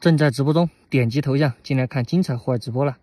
正在直播中，点击头像进来看精彩户外直播了。